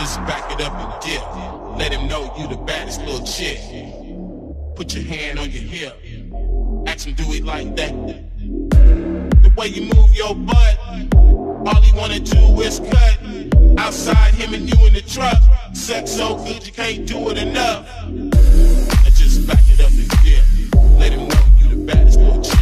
Just back it up and dip. Let him know you the baddest little chick. Put your hand on your hip. Ask him do it like that. The way you move your butt, all he wanna do is cut. Outside him and you in the truck. Sex so good you can't do it enough. Now just back it up and dip. Let him know you the baddest little chick.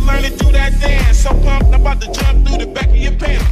Learn to do that dance. So pumped, I'm about to jump through the back of your pants.